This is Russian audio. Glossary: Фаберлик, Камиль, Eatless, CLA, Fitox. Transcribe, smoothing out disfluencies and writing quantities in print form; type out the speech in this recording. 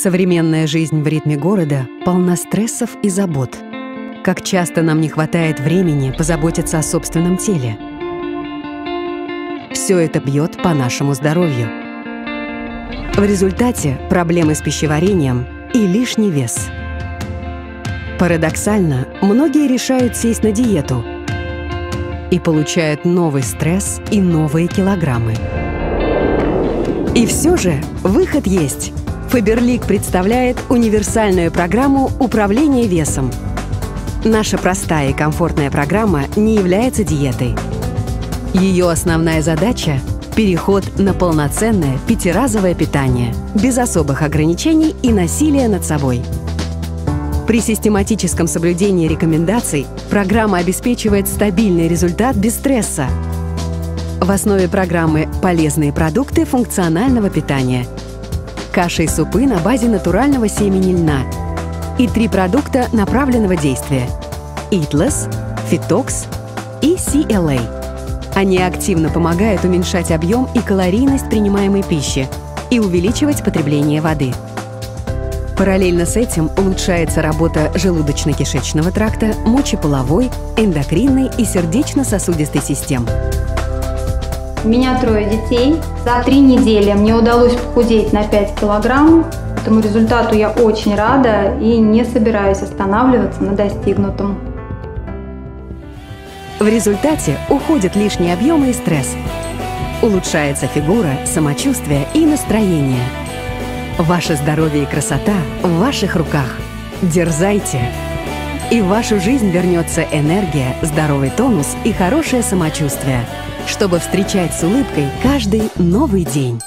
Современная жизнь в ритме города полна стрессов и забот. Как часто нам не хватает времени позаботиться о собственном теле. Все это бьет по нашему здоровью. В результате проблемы с пищеварением и лишний вес. Парадоксально, многие решают сесть на диету и получают новый стресс и новые килограммы. И все же выход есть. Фаберлик представляет универсальную программу управления весом. Наша простая и комфортная программа не является диетой. Ее основная задача – переход на полноценное пятиразовое питание, без особых ограничений и насилия над собой. При систематическом соблюдении рекомендаций программа обеспечивает стабильный результат без стресса. В основе программы полезные продукты функционального питания, каши и супы на базе натурального семени льна и 3 продукта направленного действия – Eatless, Fitox и CLA. Они активно помогают уменьшать объем и калорийность принимаемой пищи и увеличивать потребление воды. Параллельно с этим улучшается работа желудочно-кишечного тракта, мочеполовой, эндокринной и сердечно-сосудистой систем. У меня 3 детей. За 3 недели мне удалось похудеть на 5 килограмм. Этому результату я очень рада и не собираюсь останавливаться на достигнутом. В результате уходят лишние объемы и стресс. Улучшается фигура, самочувствие и настроение. Ваше здоровье и красота в ваших руках. Дерзайте! И в вашу жизнь вернется энергия, здоровый тонус и хорошее самочувствие, чтобы встречать с улыбкой каждый новый день.